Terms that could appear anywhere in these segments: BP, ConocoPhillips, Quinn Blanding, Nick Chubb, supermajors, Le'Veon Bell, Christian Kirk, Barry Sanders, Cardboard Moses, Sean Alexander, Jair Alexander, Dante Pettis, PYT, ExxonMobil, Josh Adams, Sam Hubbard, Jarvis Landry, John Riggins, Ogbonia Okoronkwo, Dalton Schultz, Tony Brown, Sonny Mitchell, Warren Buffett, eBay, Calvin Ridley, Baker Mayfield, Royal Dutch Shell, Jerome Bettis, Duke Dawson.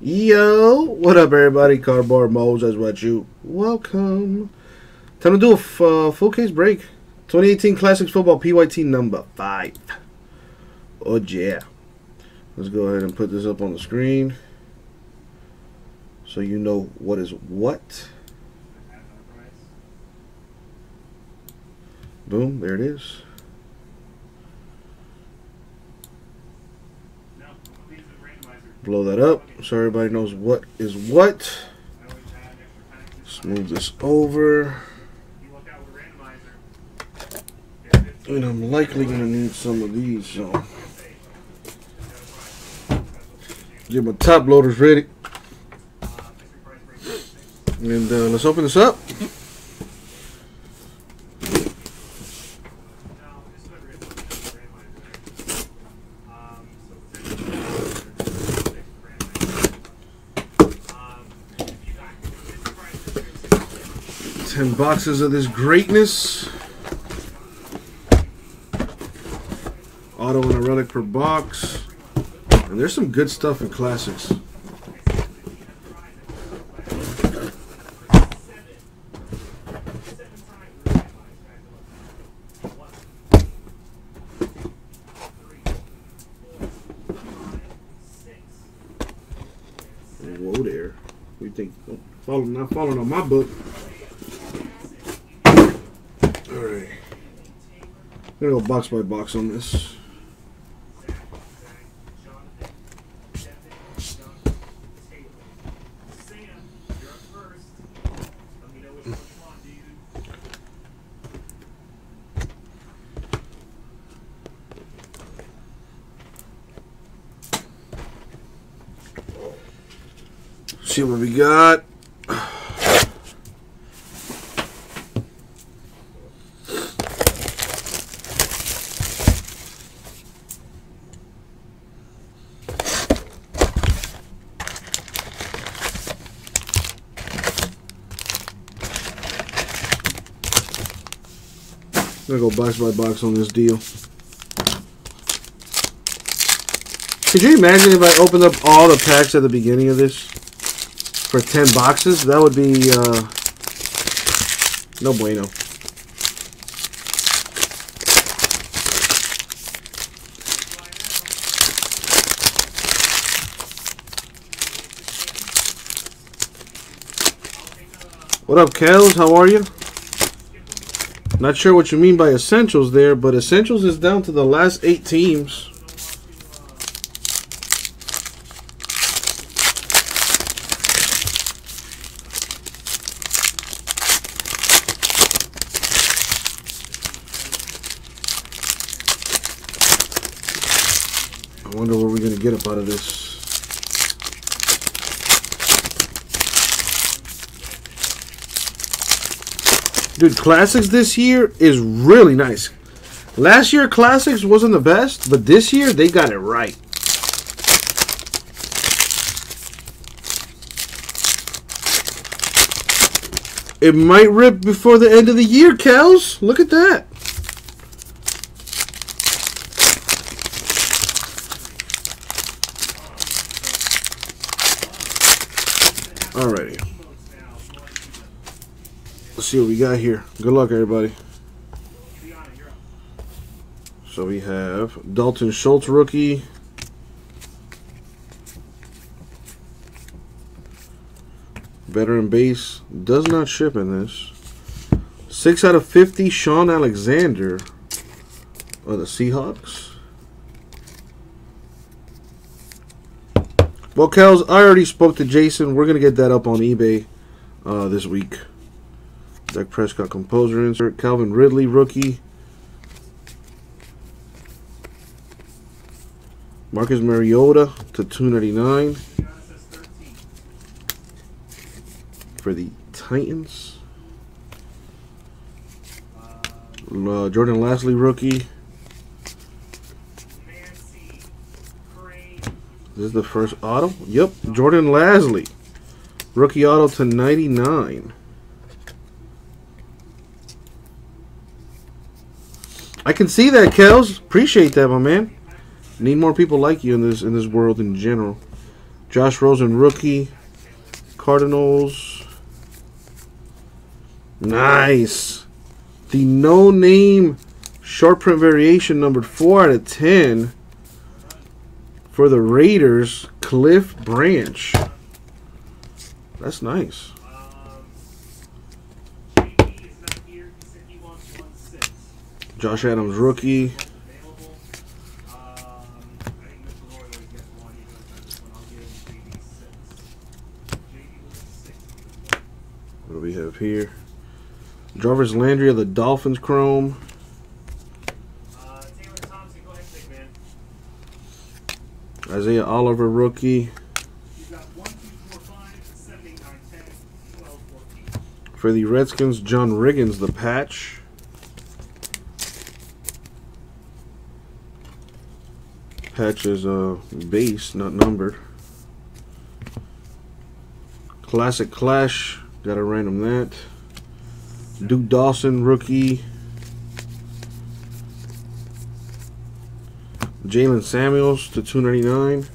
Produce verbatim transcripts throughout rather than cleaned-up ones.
Yo, what up everybody, Cardboard Moses with you. Welcome. Time to do a f uh, full case break. twenty eighteen Classics Football P Y T number five. Oh yeah. Let's go ahead and put this up on the screen so you know what is what. Boom, there it is. Blow that up so everybody knows what is what. Let's move this over. And I'm likely going to need some of these, so get my top loaders ready. And uh, let's open this up. ten boxes of this greatness. Auto and a relic per box. And there's some good stuff in classics. Whoa there. What do you think? Don't follow, not following on my book. Alright. We're gonna go box by box on this. See what we got. I'm gonna go box by box on this deal. Could you imagine if I opened up all the packs at the beginning of this for ten boxes? That would be uh, no bueno. What up, Kels? How are you? Not sure what you mean by essentials there, but essentials is down to the last eight teams. I wonder what we're going to get up out of this. Dude, Classics this year is really nice. Last year, Classics wasn't the best, but this year, they got it right. It might rip before the end of the year, Kels. Look at that. Alrighty. Let's see what we got here. Good luck, everybody. So we have Dalton Schultz rookie. Veteran base does not ship in this. six out of fifty Sean Alexander of the Seahawks. Well, Kels, I already spoke to Jason. We're going to get that up on eBay uh, this week. Dak Prescott composer insert, Calvin Ridley rookie, Marcus Mariota to two ninety-nine for the Titans, uh, Jordan Lasley rookie. This is the first auto. Yep, Jordan Lasley rookie auto to ninety-nine. I can see that, Kels. Appreciate that, my man. Need more people like you in this in this world in general. Josh Rosen, rookie. Cardinals. Nice. The no-name short print variation, numbered four out of ten. For the Raiders, Cliff Branch. That's nice. Josh Adams, rookie. What do we have here? Jarvis Landry of the Dolphins, chrome. Isaiah Oliver, rookie. For the Redskins, John Riggins, the patch. Patch is uh, base, not numbered. Classic Clash, gotta random that. Duke Dawson, rookie. Jalen Samuels to two ninety-nine,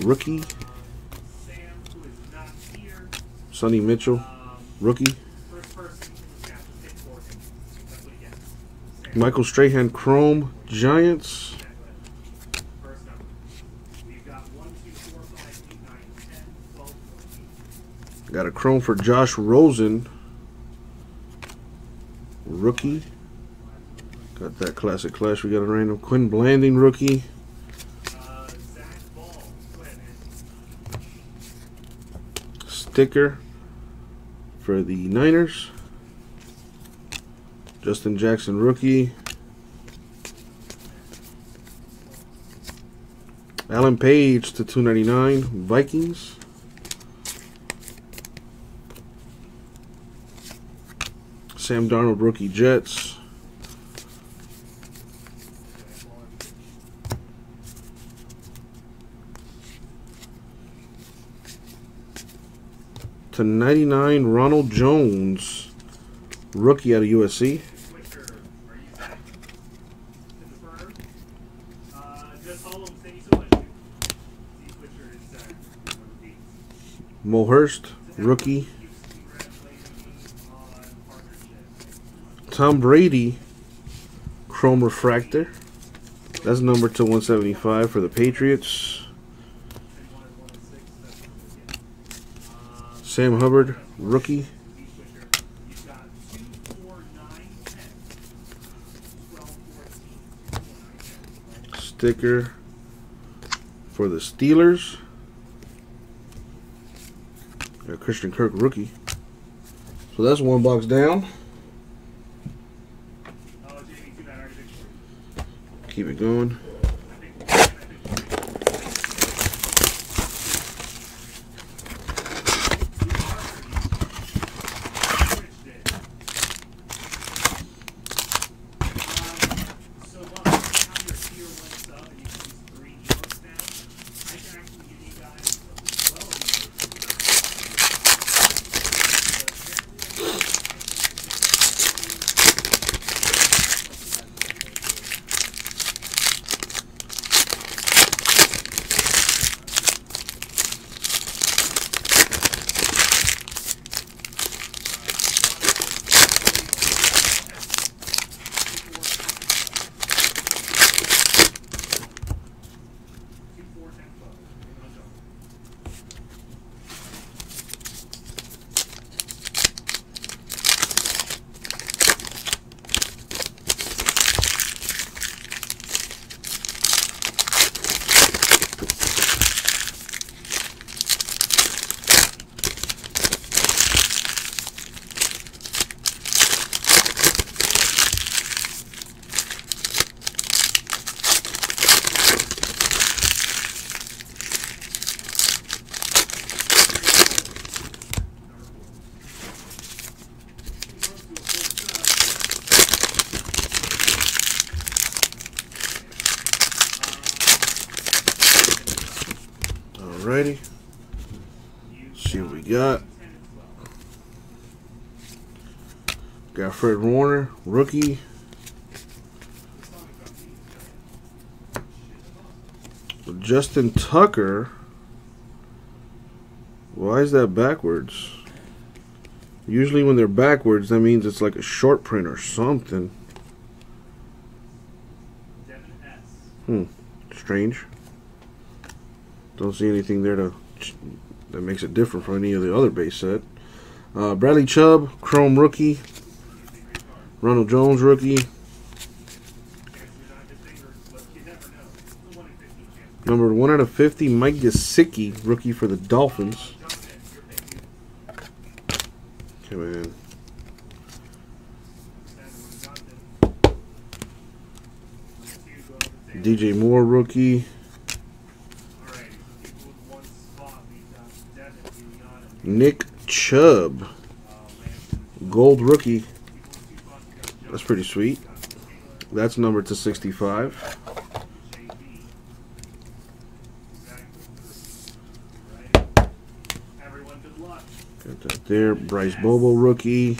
rookie. Sonny Mitchell, rookie. Michael Strahan, chrome, Giants. Got a chrome for Josh Rosen, rookie. Got that classic clash. We got a random Quinn Blanding, rookie. Uh, Zach Ball. Go ahead, man. Sticker for the Niners. Justin Jackson, rookie. Alan Page to two ninety-nine, Vikings. Sam Darnold, rookie, Jets. To ninety-nine, Ronald Jones, rookie out of U S C. Mo Hurst, rookie. Tom Brady, chrome refractor. That's number to one seventy-five for the Patriots. Sam Hubbard, rookie. Sticker for the Steelers. Got Christian Kirk, rookie. So that's one box down. Keep it going. Alrighty, see what we got. Got Fred Warner, rookie. Justin Tucker, Why is that backwards? Usually when they're backwards, that means it's like a short print or something. Hmm. Strange. Don't see anything there to that makes it different from any of the other base set. Uh, Bradley Chubb, Chrome rookie. Ronald Jones rookie. Number one out of fifty, Mike Gesicki, rookie for the Dolphins. Come in. D J Moore, rookie. Nick Chubb, gold rookie. That's pretty sweet. That's numbered to sixty-five. Got that there. Bryce Bobo, rookie.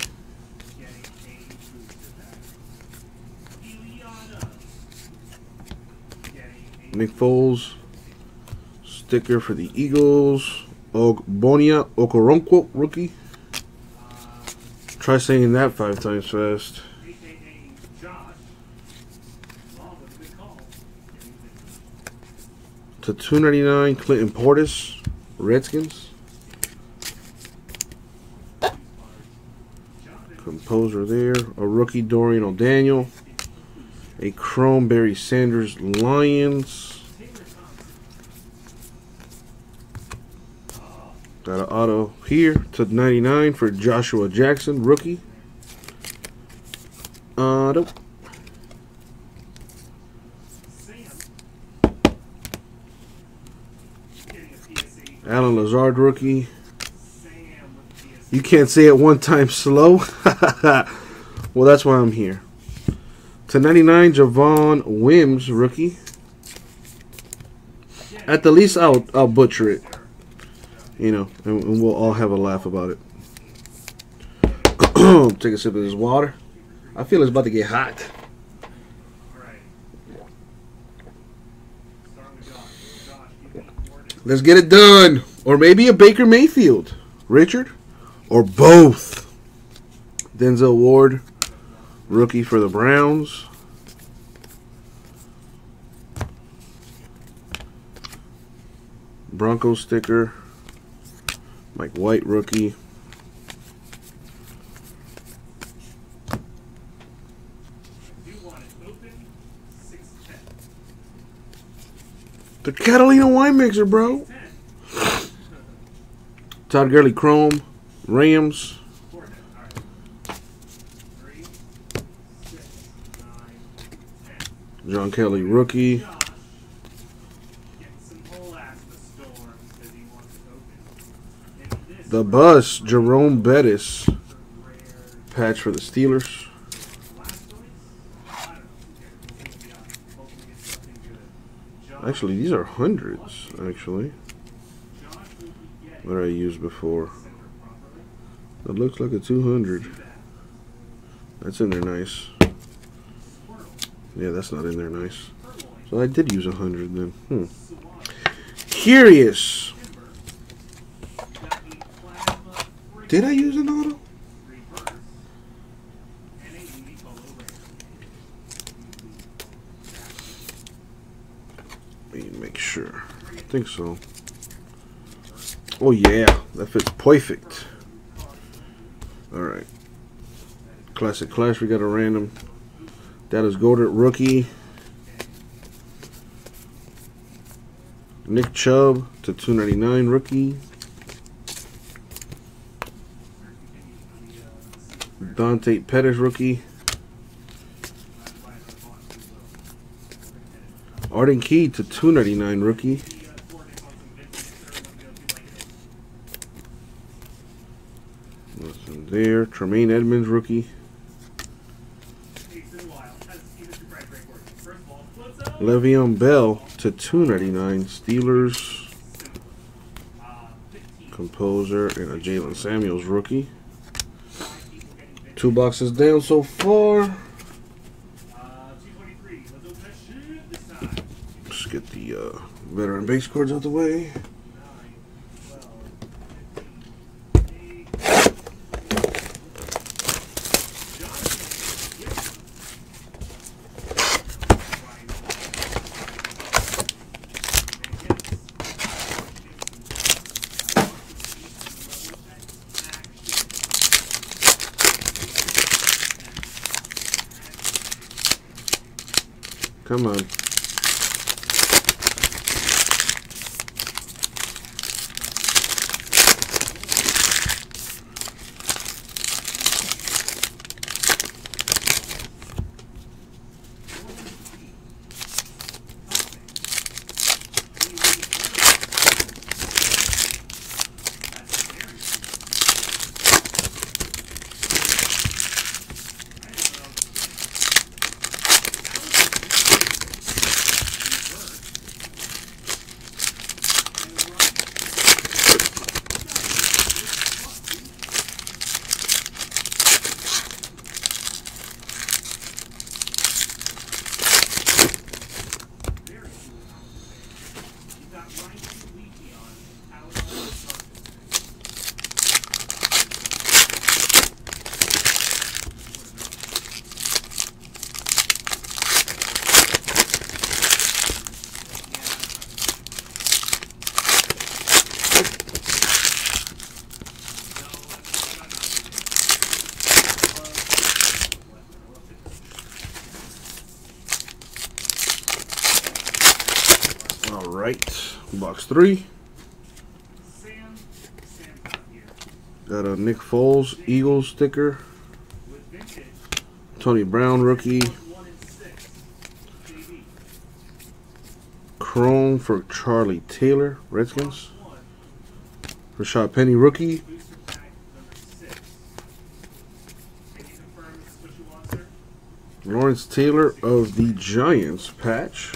Nick Foles, sticker for the Eagles. Ogbonia Okoronkwo, rookie. Try saying that five times fast. To two ninety-nine, Clinton Portis, Redskins. Composer there. A rookie, Dorian O'Daniel. A chrome, Barry Sanders, Lions. Got an auto here to ninety-nine for Joshua Jackson, rookie. Auto. Alan Lazard, rookie. You can't say it one time slow. Well, that's why I'm here. To ninety-nine, Javon Wims, rookie. At the least, I'll I'll butcher it. You know, and, and we'll all have a laugh about it. Take a sip of this water. I feel it's about to get hot. Let's get it done. Or maybe a Baker Mayfield, Richard, or both. Denzel Ward, rookie for the Browns. Broncos sticker. Mike White, rookie. The Catalina wine mixer, bro. Todd Gurley, chrome, Rams. John Kelly, rookie. The bus, Jerome Bettis, patch for the Steelers. Actually, these are hundreds, actually, that I used before. That looks like a two hundred. That's in there nice. Yeah, that's not in there nice. So I did use one hundred then. Hmm. Curious. Did I use an auto? Let me make sure. I think so. Oh yeah, that fits perfect. Alright. Classic Clash, we got a random. That is Goddard, rookie. Nick Chubb to two ninety-nine, rookie. Dante Pettis, rookie. Arden Key to two ninety-nine, rookie. What's in there? Tremaine Edmonds, rookie. Le'Veon Bell to two ninety-nine, Steelers. Composer and a Jalen Samuels, rookie. Two boxes down so far. Let's get the uh, veteran base cards out the way. Come on. Box three. Got a Nick Foles Eagles sticker. Tony Brown rookie. Chrome for Charlie Taylor, Redskins. Rashad Penny rookie. Lawrence Taylor of the Giants patch.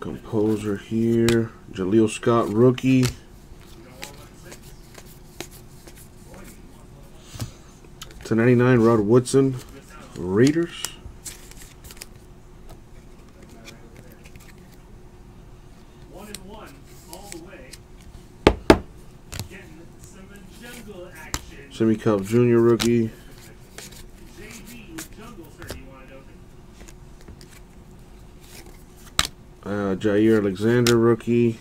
Composer here, Jaleel Scott rookie, ten ninety-nine Rod Woodson, Raiders, Jimmy Cobb Junior rookie. Uh, Jair Alexander rookie.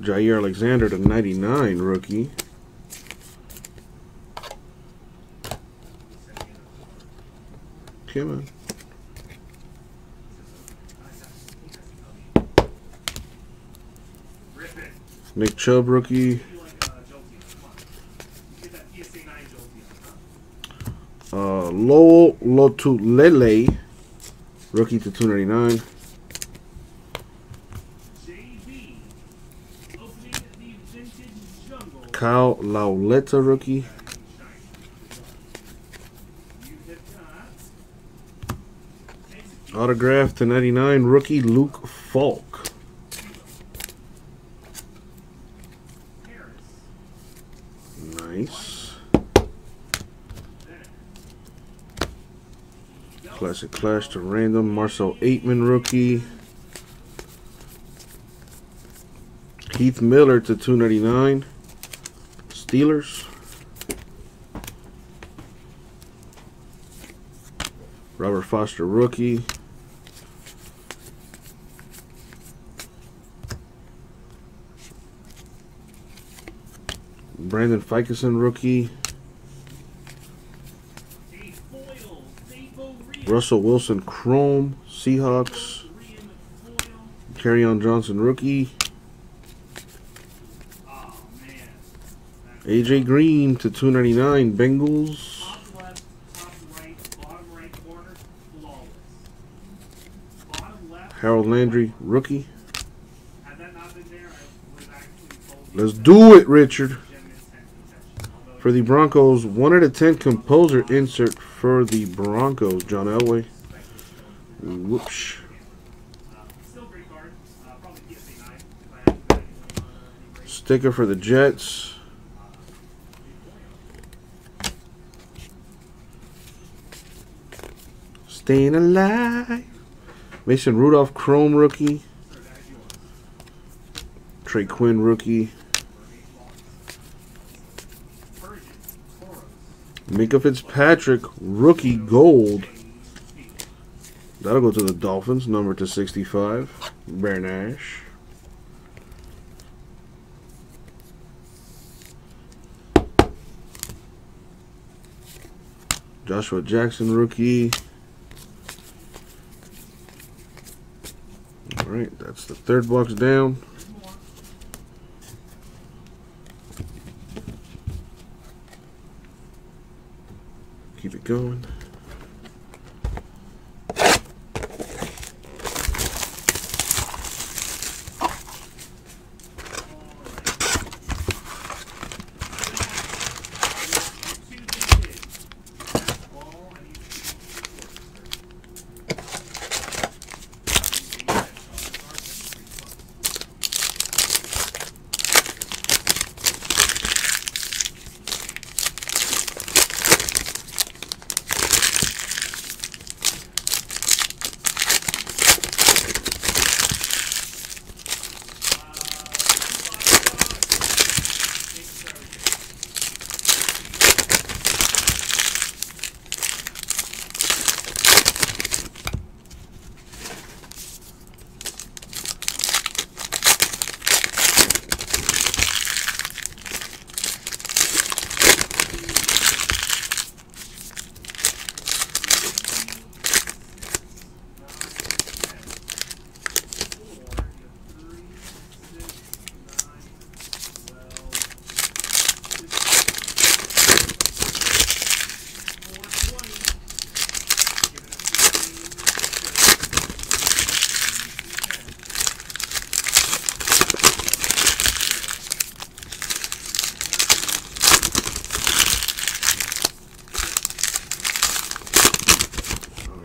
Jair Alexander to ninety-nine rookie. Come on. Nick Chubb rookie. Uh, Lowell Lotulele. Rookie to two ninety-nine. Kyle Lauletta rookie. Autograph to ninety-nine rookie Luke Falk. Nice. Classic Clash to random. Marcel Aitman rookie. Heath Miller to two ninety-nine. Steelers. Robert Foster rookie. Brandon Fickeson rookie. Russell Wilson Chrome, Seahawks. Kerryon Johnson rookie. A J Green to two ninety-nine, Bengals. Harold Landry rookie. Let's do it, Richard. For the Broncos, one out of ten composer insert for the Broncos, John Elway. Whoops. Sticker for the Jets. Staying alive. Mason Rudolph Chrome rookie. Trey Quinn rookie. Minka Fitzpatrick, rookie gold. That'll go to the Dolphins, number to sixty-five. Bear Nash. Joshua Jackson, rookie. All right, that's the third box down. Keep it going.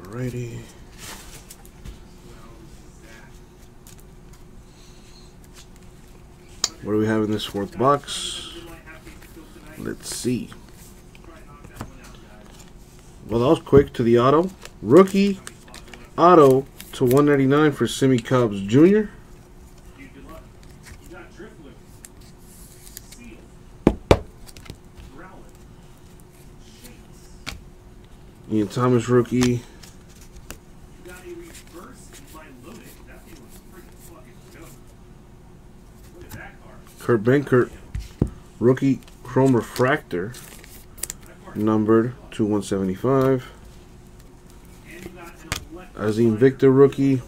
Alrighty. What do we have in this fourth box? Let's see. Well, that was quick to the auto. Rookie auto to one ninety-nine for Simi Cobbs Junior Ian Thomas, rookie. Kurt Benkert, rookie Chrome Refractor, numbered to one seventy-five. Azim Victor, rookie.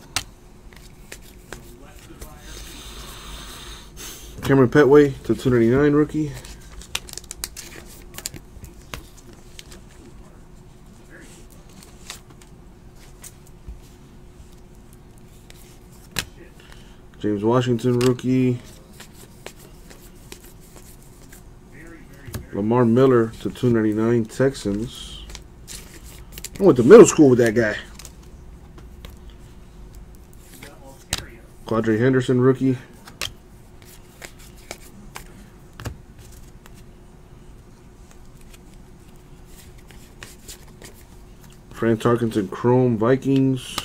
Cameron Petway to two ninety-nine, rookie. James Washington, rookie. Lamar Miller to two ninety-nine, Texans. I went to middle school with that guy. Quadre Henderson, rookie. Fran Tarkenton, Chrome, Vikings.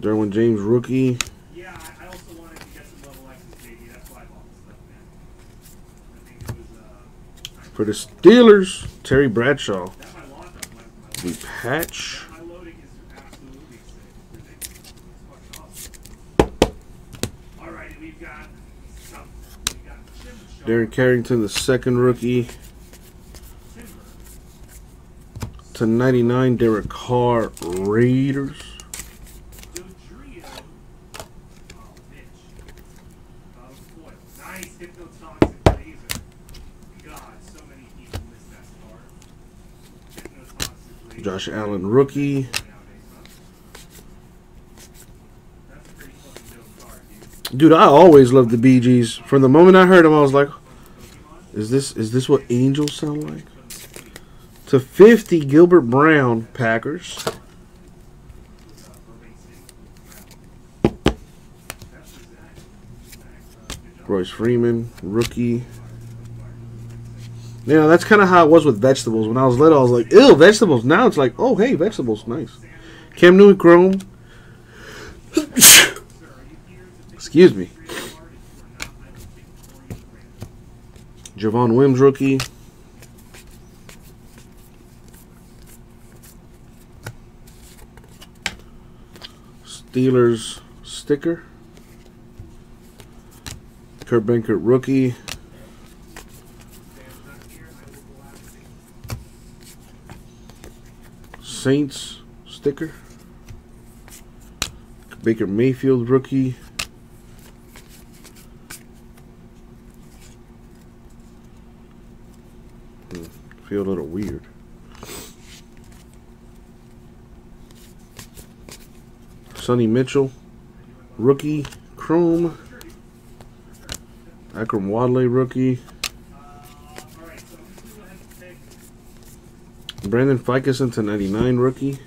Derwin James, rookie. For the Steelers, Terry Bradshaw, the patch. Darren Carrington, the second rookie. To ninety-nine, Derek Carr, Raiders. Josh Allen, rookie. Dude, I always loved the Bee Gees. From the moment I heard them, I was like, is this is this what angels sound like? To fifty, Gilbert Brown, Packers. Royce Freeman, rookie. You know, that's kind of how it was with vegetables. When I was little, I was like, ew, vegetables. Now it's like, oh, hey, vegetables. Nice. Cam Newton, Chrome. Excuse me. Javon Wims, rookie. Steelers sticker. Kurt Benkert, rookie. Saints sticker. Baker Mayfield rookie. Feel a little weird. Sonny Mitchell, rookie, chrome. Akram Wadley, rookie. Brandon Ficus to ninety-nine, rookie.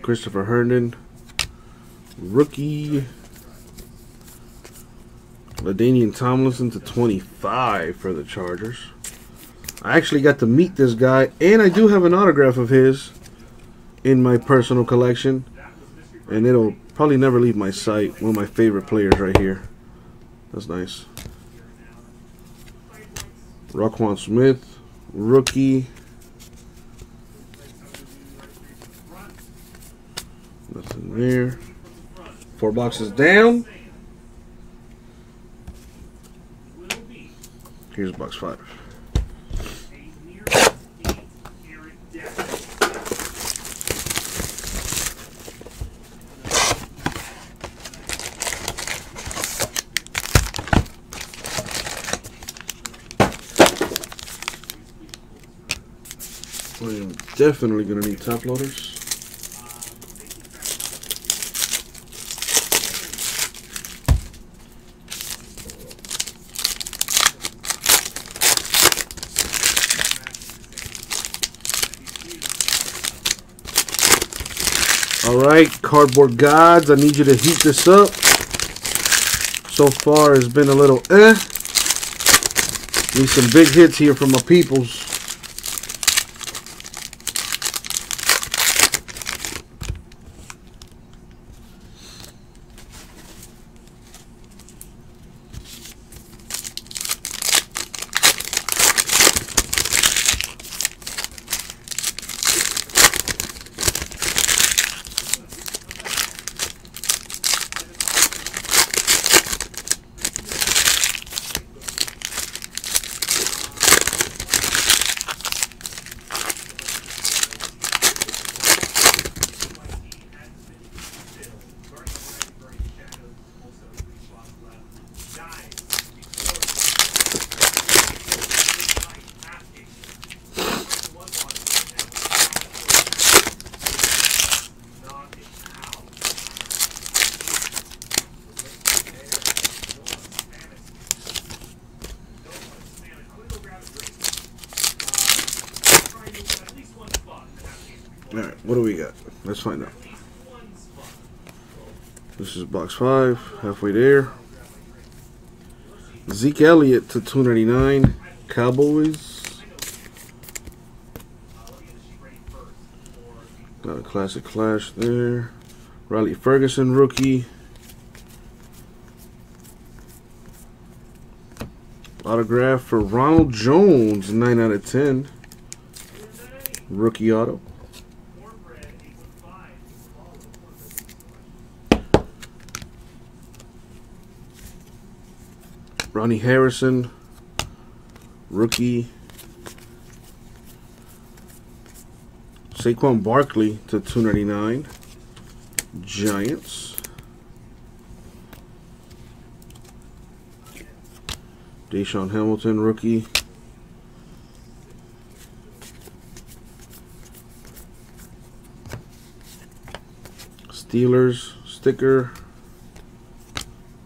Christopher Herndon, rookie. LaDainian Tomlinson to twenty-five for the Chargers. I actually got to meet this guy, and I do have an autograph of his in my personal collection, and it'll probably never leave my sight. One of my favorite players right here. That's nice. Roquan Smith, rookie. Nothing there. Four boxes down. Here's box five. I am definitely going to need top loaders. Alright, Cardboard Gods, I need you to heat this up. So far, it's been a little eh. Need some big hits here from my peoples. Alright, what do we got? Let's find out. This is box five, halfway there. Zeke Elliott to two ninety-nine, Cowboys. Got a classic clash there. Riley Ferguson, rookie. Autograph for Ronald Jones, nine out of ten. Rookie auto. Ronnie Harrison, rookie. Saquon Barkley to two ninety-nine, Giants. Deshaun Hamilton, rookie. Steelers, sticker.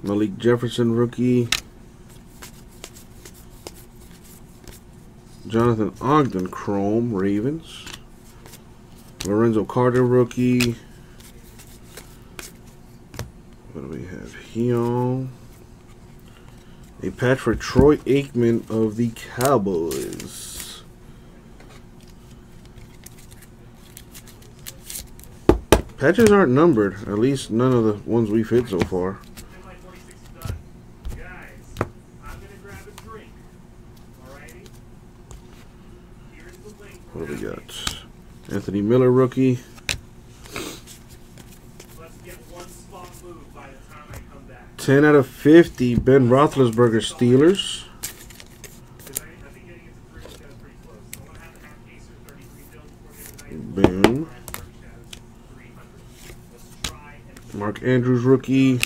Malik Jefferson, rookie. Jonathan Ogden, chrome, Ravens. Lorenzo Carter, rookie. What do we have here? A patch for Troy Aikman of the Cowboys. Patches aren't numbered, at least none of the ones we've hit so far. What do we got? Anthony Miller, rookie. ten out of fifty, Ben Roethlisberger, Steelers. Boom. Mark Andrews, rookie.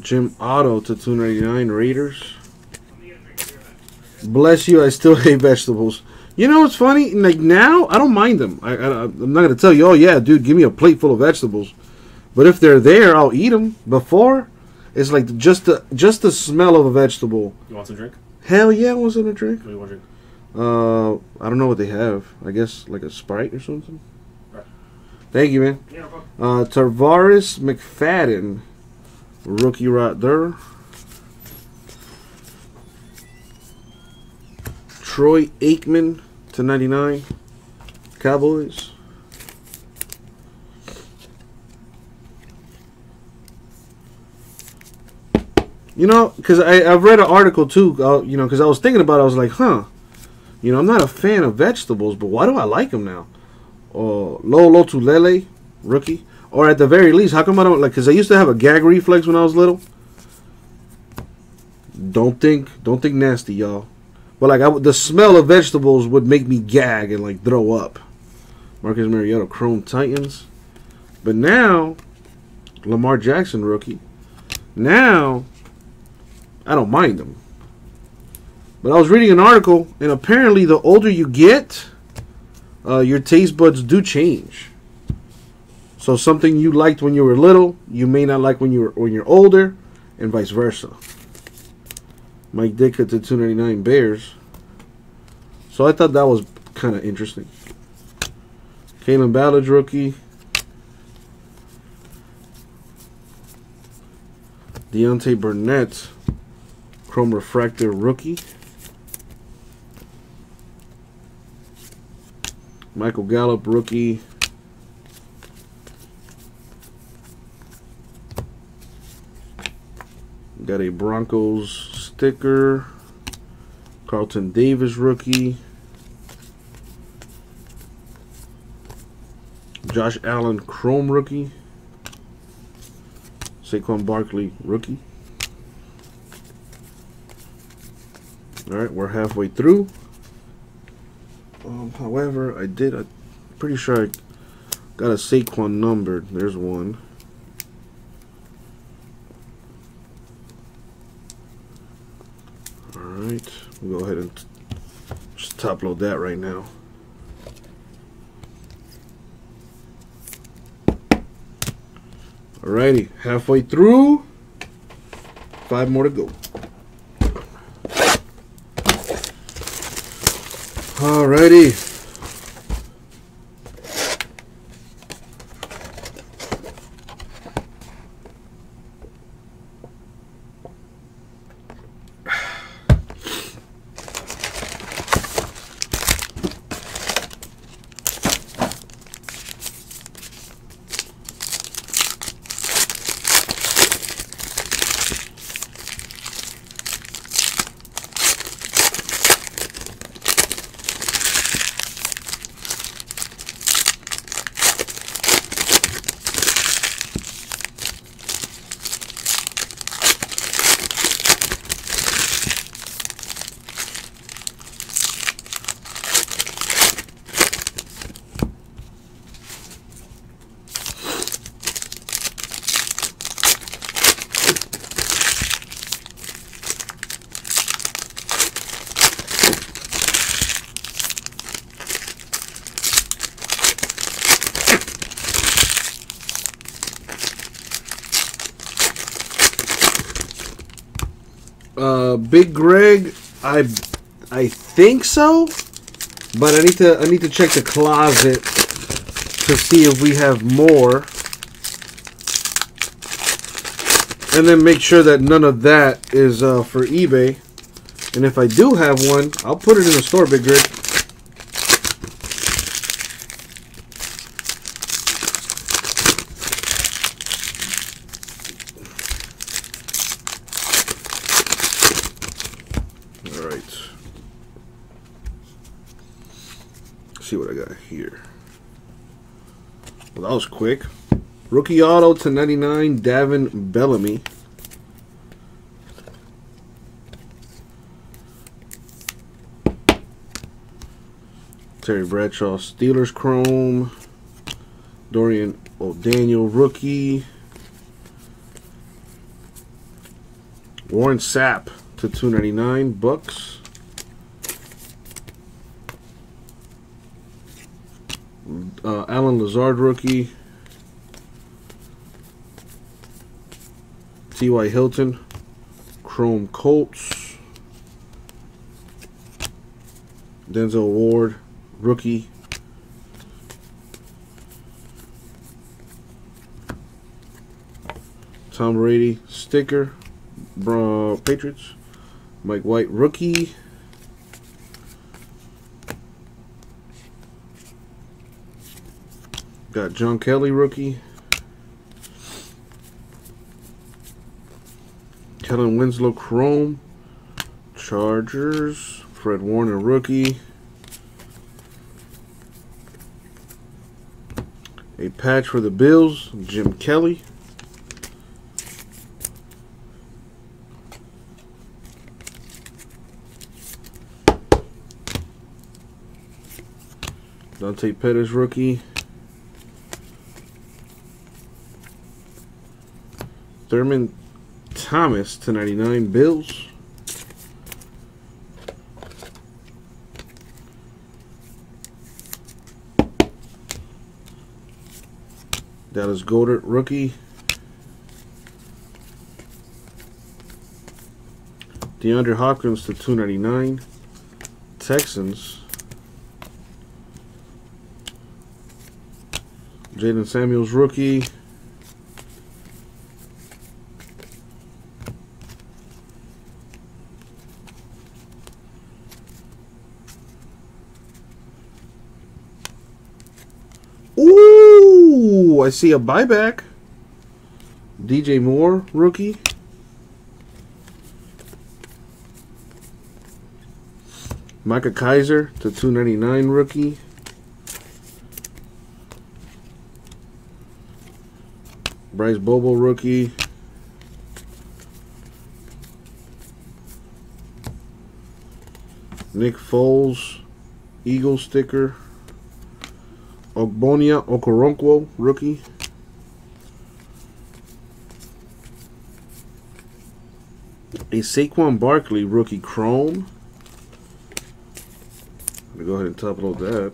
Jim Otto to two ninety-nine, Raiders. Bless you, I still hate vegetables. You know what's funny? Like now, I don't mind them. I, I, I'm not going to tell you, oh yeah, dude, give me a plate full of vegetables. But if they're there, I'll eat them. Before, it's like just the, just the smell of a vegetable. You want some drink? Hell yeah, I want some drink. What do you want to drink? Uh, I don't know what they have. I guess like a Sprite or something. Right. Thank you, man. Yeah, uh, Tarvaris McFadden, rookie right there. Troy Aikman to ninety-nine, Cowboys. You know, because I've read an article too, uh, you know, because I was thinking about it, I was like, huh. You know, I'm not a fan of vegetables, but why do I like them now? Uh, Lolo Tulele, rookie. Or at the very least, how come I don't like, because I used to have a gag reflex when I was little. Don't think, don't think nasty, y'all. But like, I w the smell of vegetables would make me gag and like throw up. Marcus Mariota, Chrome Titans. But now, Lamar Jackson, rookie. Now, I don't mind them. But I was reading an article, and apparently the older you get, uh, your taste buds do change. So something you liked when you were little, you may not like when, you were, when you're older, and vice versa. Mike Ditka to two ninety-nine, Bears. So I thought that was kind of interesting. Kalen Ballage, rookie. Deontay Burnett, Chrome Refractor, rookie. Michael Gallup, rookie. Got a Broncos sticker. Carlton Davis, rookie. Josh Allen, Chrome, rookie. Saquon Barkley, rookie. Alright, we're halfway through. Um, however, I did, I'm pretty sure I got a Saquon numbered. There's one. Alright, we'll go ahead and just top load that right now. Alrighty, halfway through. Five more to go. Alrighty. Uh, Big Greg, I, I think so, but I need to I need to check the closet to see if we have more, and then make sure that none of that is uh, for eBay. And if I do have one, I'll put it in the store, Big Greg. See what I got here. Well, that was quick. Rookie auto to ninety-nine, Davin Bellamy. Terry Bradshaw, Steelers Chrome. Dorian O'Daniel, rookie. Warren Sapp to two ninety-nine, Bucks. Uh, Alan Lazard, rookie. T Y Hilton, Chrome Colts. Denzel Ward, rookie. Tom Brady, sticker, Bra Patriots. Mike White, rookie. Got John Kelly, rookie. Kellen Winslow, Chrome. Chargers. Fred Warner, rookie. A patch for the Bills, Jim Kelly. Dante Pettis, rookie. Thurman Thomas to ninety-nine, Bills. Dallas Goedert, rookie. DeAndre Hopkins to two ninety-nine, Texans. Jayden Samuels, rookie. I see a buyback. D J Moore, rookie. Micah Kaiser to two ninety-nine, rookie. Bryce Bobo, rookie. Nick Foles, Eagle sticker. Ogbonia Okoronkwo, rookie. A Saquon Barkley, rookie chrome. I'm gonna go ahead and top load that.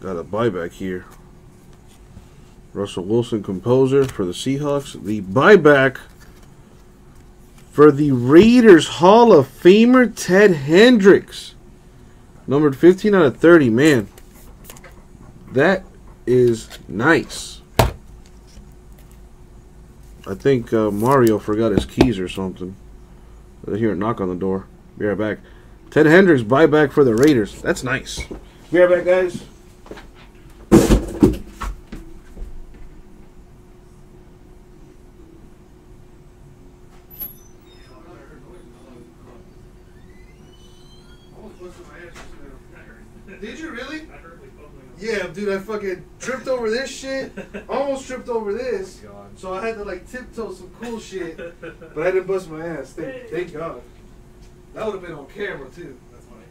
Got a buyback here. Russell Wilson, composer for the Seahawks. The buyback for the Raiders, Hall of Famer Ted Hendricks, numbered fifteen out of thirty. Man, that is nice. I think uh, Mario forgot his keys or something. I hear a knock on the door. Be right back. Ted Hendricks, buyback for the Raiders. That's nice. Be right back, guys. Did you really? Yeah, dude, I fucking tripped over this shit. Almost tripped over this. God. So I had to like tiptoe some cool shit. But I didn't bust my ass. Thank, hey. thank God. That would have been on camera, too. That's funny.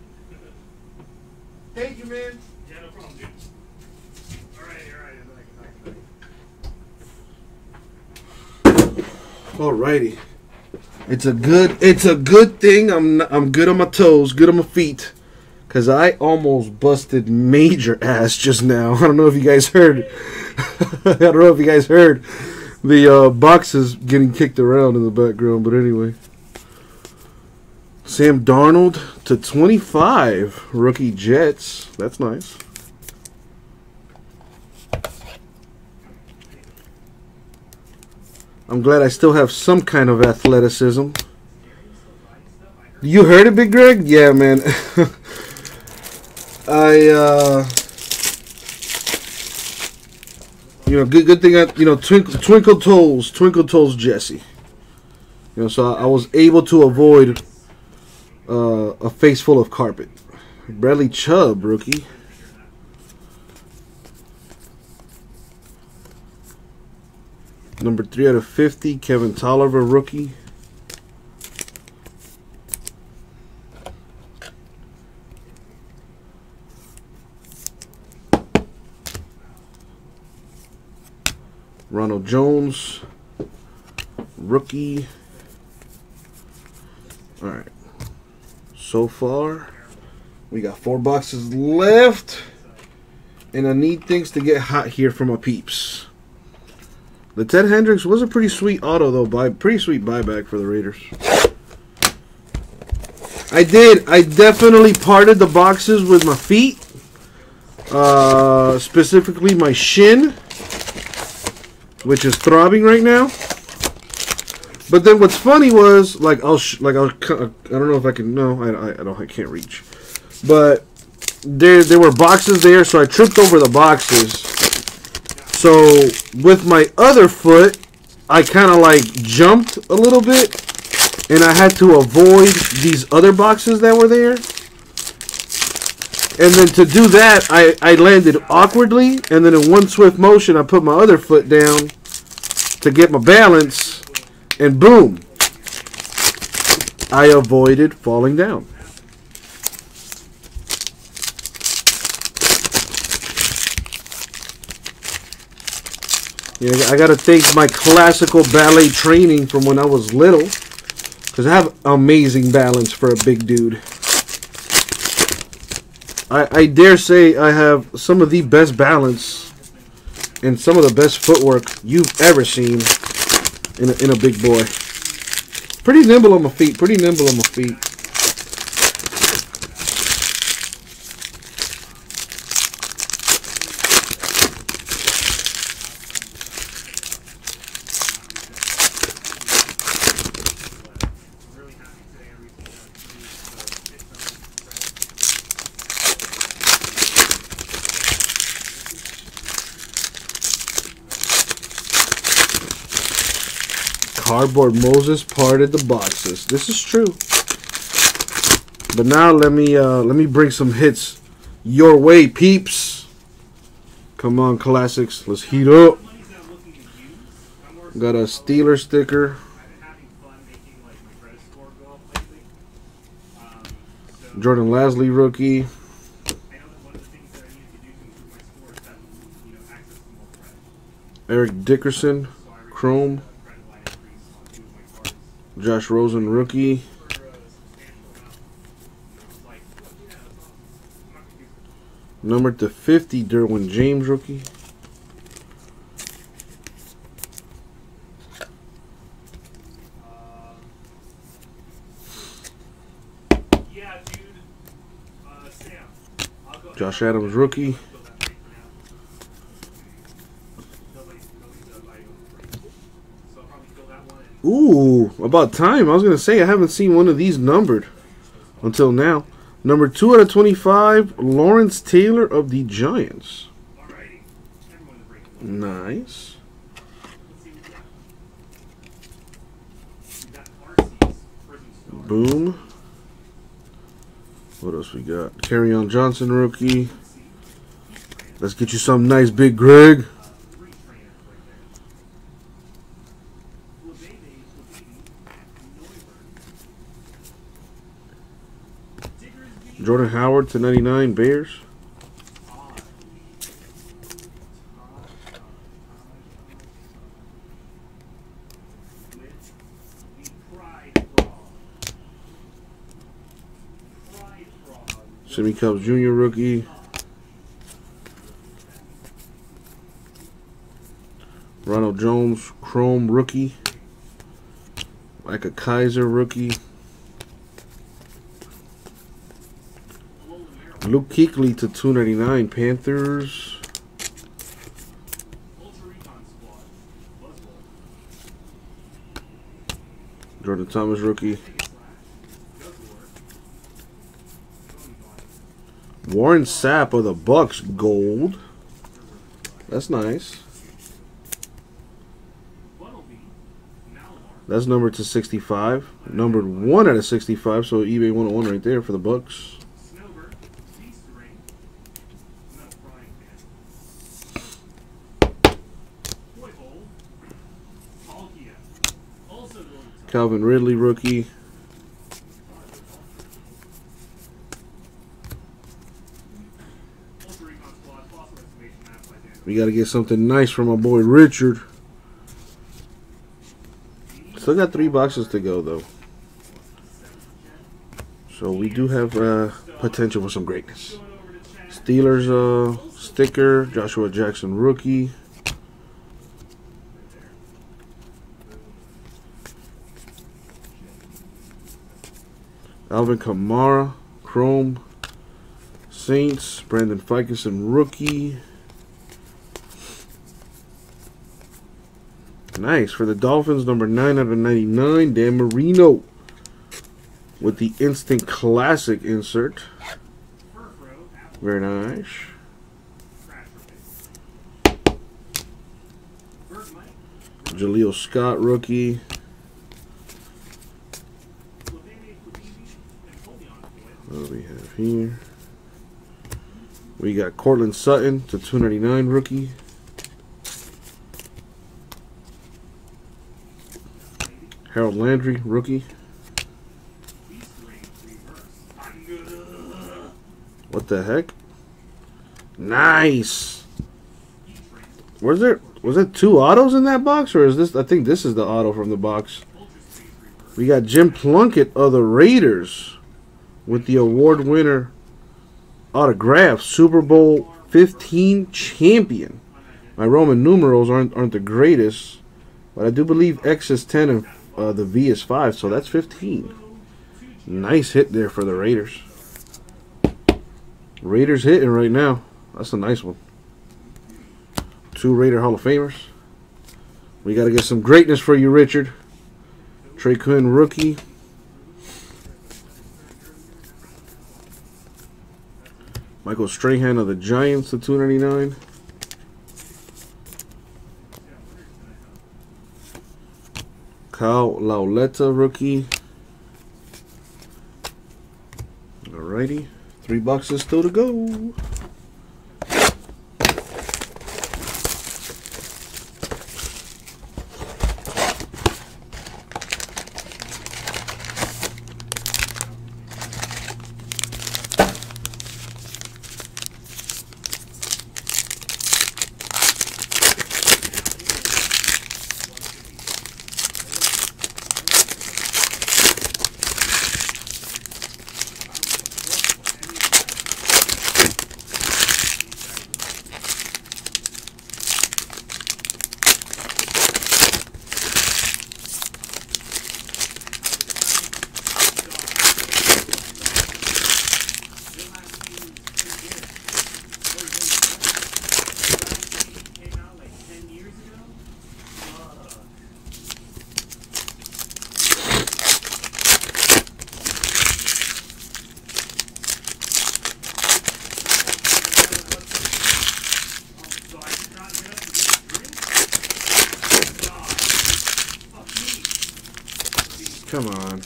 Thank you, man. Yeah, no problem, dude. All right, all right. All righty. It's a good, it's a good thing I'm, I'm good on my toes, good on my feet. Because I almost busted major ass just now. I don't know if you guys heard. I don't know if you guys heard the uh, boxes getting kicked around in the background. But anyway. Sam Darnold to twenty-five. Rookie Jets. That's nice. I'm glad I still have some kind of athleticism. You heard it, Big Greg? Yeah, man. I, uh, you know, good good thing I, you know, twinkle, twinkle toes, twinkle toes, Jesse. You know, so I, I was able to avoid uh, a face full of carpet. Bradley Chubb, rookie. Number three out of fifty, Kevin Tolliver, rookie. Ronald Jones, rookie. All right. So far, we got four boxes left. And I need things to get hot here for my peeps. The Ted Hendricks was a pretty sweet auto, though. Buy, pretty sweet buyback for the Raiders. I did. I definitely parted the boxes with my feet. Uh, specifically my shin, which is throbbing right now. But then what's funny was, like, I'll, sh like, I'll, I don't know if I can, no, I, I don't, I can't reach. But there, there were boxes there, so I tripped over the boxes. So with my other foot, I kind of, like, jumped a little bit, and I had to avoid these other boxes that were there. And then to do that, I, I landed awkwardly, and then in one swift motion, I put my other foot down to get my balance, and boom, I avoided falling down. Yeah, I gotta thank my classical ballet training from when I was little, because I have amazing balance for a big dude. I, I dare say I have some of the best balance and some of the best footwork you've ever seen in a, in a big boy. Pretty nimble on my feet. Pretty nimble on my feet. Cardboard Moses parted the boxes. This is true. But now let me uh, let me bring some hits your way, peeps. Come on, classics. Let's heat up. Got a Steeler sticker. Jordan Lasley, rookie. Eric Dickerson, chrome. Josh Rosen, rookie. Number to fifty, Derwin James, rookie. Josh Adams, rookie. Ooh, about time. I was going to say, I haven't seen one of these numbered until now. Number two out of twenty-five, Lawrence Taylor of the Giants. Nice. Boom. What else we got? Kerryon Johnson, rookie. Let's get you some nice, Big Greg. Jordan Howard to ninety-nine, Bears. Sammy Cobbs Junior, rookie. Ronald Jones, chrome, rookie. Micah Kaiser, rookie. Luke Kuechly to two ninety-nine, Panthers. Jordan Thomas, rookie. Warren Sapp of the Bucks, gold. That's nice. That's numbered to sixty-five. Numbered one out of sixty-five, so eBay one oh one right there for the Bucks. Calvin Ridley, rookie. We got to get something nice from my boy Richard. Still got three boxes to go, though. So we do have uh, potential for some greatness. Steelers uh, sticker, Joshua Jackson, rookie. Alvin Kamara, Chrome. Saints, Brandon Fikeson, rookie. Nice. For the Dolphins, number nine out of ninety-nine, Dan Marino with the Instant Classic insert. Very nice. Jaleel Scott, rookie. What do we have here? We got Cortland Sutton to two ninety-nine rookie. Harold Landry, rookie. What the heck? Nice. Was there was that two autos in that box, or is this? I think this is the auto from the box. We got Jim Plunkett of the Raiders with the award winner autograph, Super Bowl fifteen champion. My Roman numerals aren't aren't the greatest, but I do believe X is ten and Uh, the V is five, so that's fifteen. Nice hit there for the Raiders. Raiders hitting right now. That's a nice one. Two Raider Hall of Famers. We got to get some greatness for you, Richard. Trey Quinn, rookie. Michael Strahan of the Giants, the two ninety-nine. Kyle Lauletta, rookie. Alrighty. Three boxes still to go. Come on.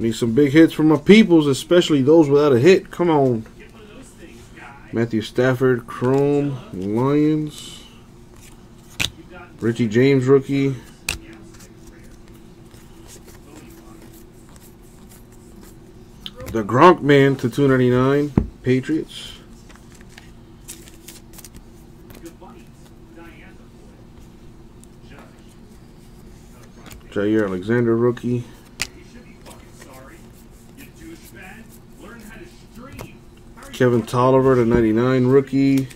Need some big hits for my peoples, especially those without a hit. Come on. Matthew Stafford, Chrome, Lions. Richie James, rookie. The Gronk Man to two ninety-nine, Patriots. Jair Alexander, rookie. Kevin Tolliver to ninety-nine, rookie.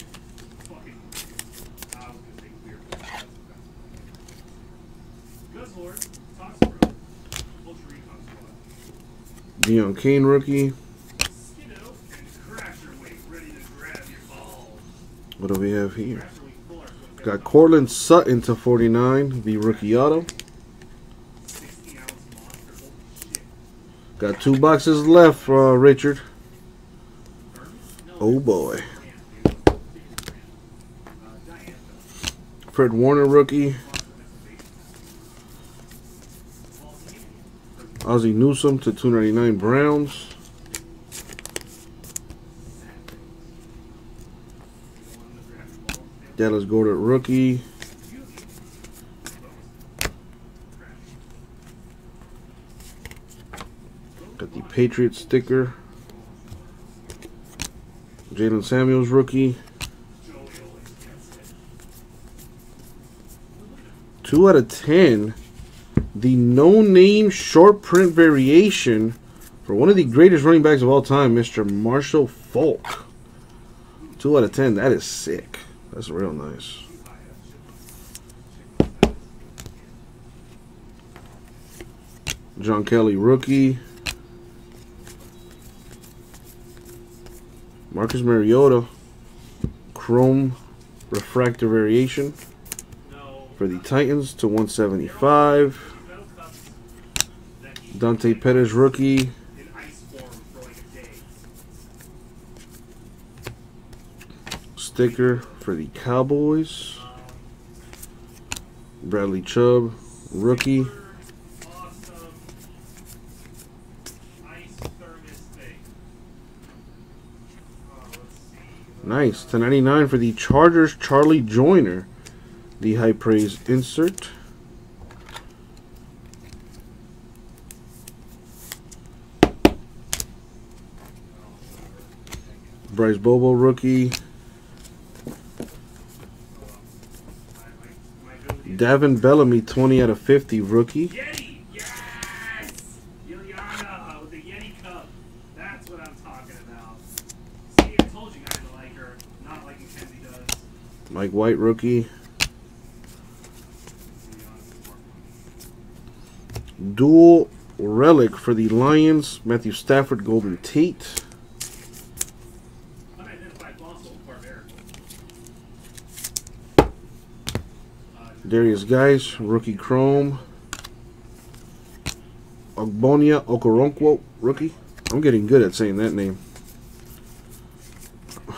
Deion Kane rookie. What do we have here? Got Cortland Sutton to forty-nine, the rookie auto. Got two boxes left for uh, Richard. Oh boy. Fred Warner rookie. Ozzie Newsome to two ninety-nine Browns. Dallas Goedert rookie. Got the Patriots sticker. Jalen Samuels rookie. Two out of ten. The no-name short print variation for one of the greatest running backs of all time, Mister Marshall Faulk. Two out of ten. That is sick. That's real nice. John Kelly rookie. Marcus Mariota chrome refractor variation for the Titans to one seventy-five. Dante Pettis rookie. Sticker for the Cowboys. Bradley Chubb rookie. Nice. two ninety-nine for the Chargers, Charlie Joyner, the high praise insert. Bryce Bobo rookie. Davin Bellamy, twenty out of fifty, rookie. Yeti, yes! Ileana with the Yeti cup. That's what I'm talking about. See, I told you guys to like her. Not like Mackenzie does. Mike White, rookie. Dual relic for the Lions. Matthew Stafford, Golden Tate. Darius Guice, rookie chrome. Ogbonia Okoronkwo, rookie. I'm getting good at saying that name.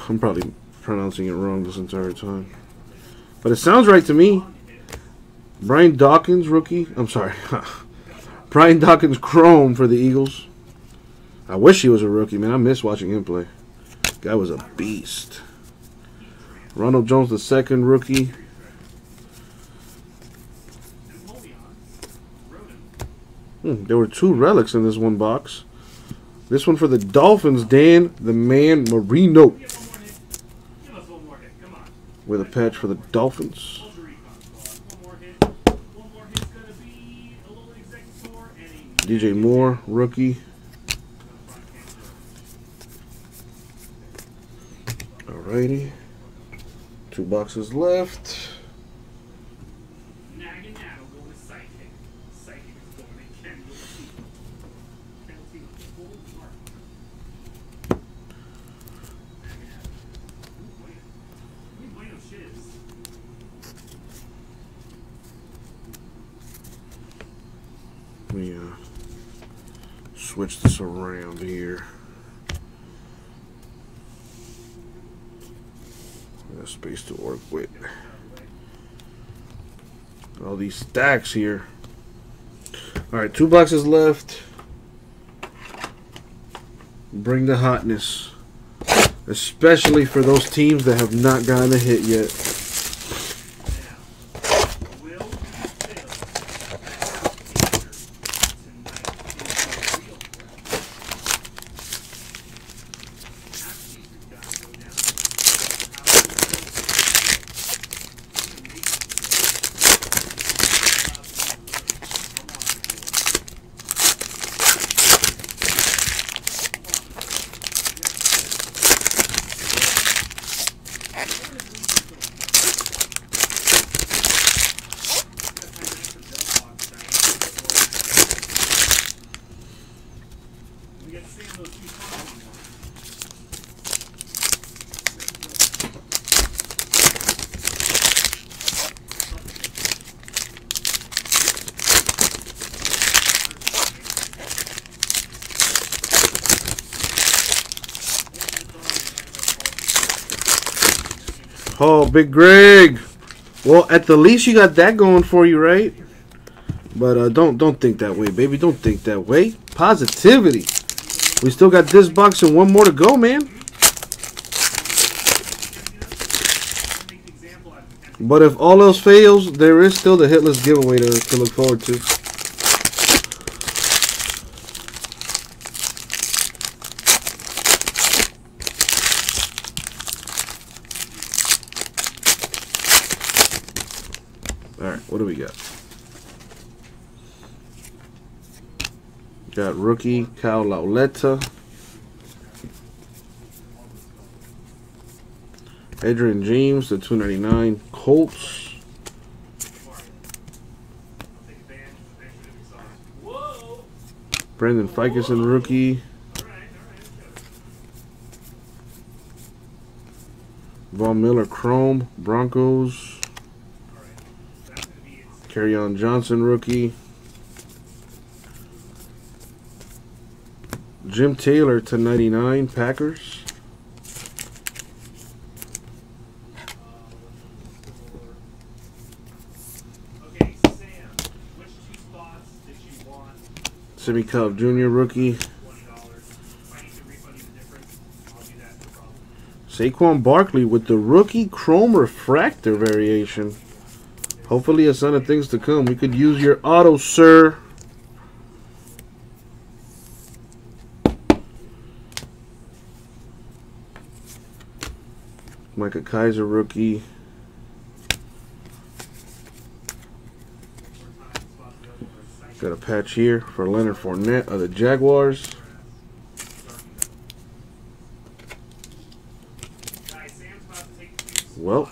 I'm probably pronouncing it wrong this entire time, but it sounds right to me. Brian Dawkins, rookie. I'm sorry. Brian Dawkins chrome for the Eagles. I wish he was a rookie, man. I miss watching him play. Guy was a beast. Ronald Jones the second, rookie. Hmm, there were two relics in this one box. This one for the Dolphins, Dan the Man Marino. With a patch for the Dolphins. D J Moore, rookie. Alrighty. Two boxes left. Yeah. Switch this around here. Got space to work with. All these stacks here. All right, two boxes left. Bring the hotness, especially for those teams that have not gotten a hit yet. Oh, Big Greg. Well, at the least you got that going for you, right? But uh, don't don't think that way, baby. Don't think that way. Positivity. We still got this box and one more to go, man. But if all else fails, there is still the hitless giveaway to, to look forward to. All right, what do we got? Got rookie Kyle Lauletta, Adrian James, the two ninety-nine Colts. Brandon Fickerson, rookie. Von Miller, chrome, Broncos. Kerryon Johnson, rookie. Jim Taylor to ninety-nine, Packers. Okay, Sam, which two spots did you want? Sammy Cowell Junior, rookie. Saquon Barkley with the rookie chrome refractor variation. Hopefully a sign of things to come. We could use your auto, sir. Micah Kaiser, rookie. Got a patch here for Leonard Fournette of the Jaguars. Well,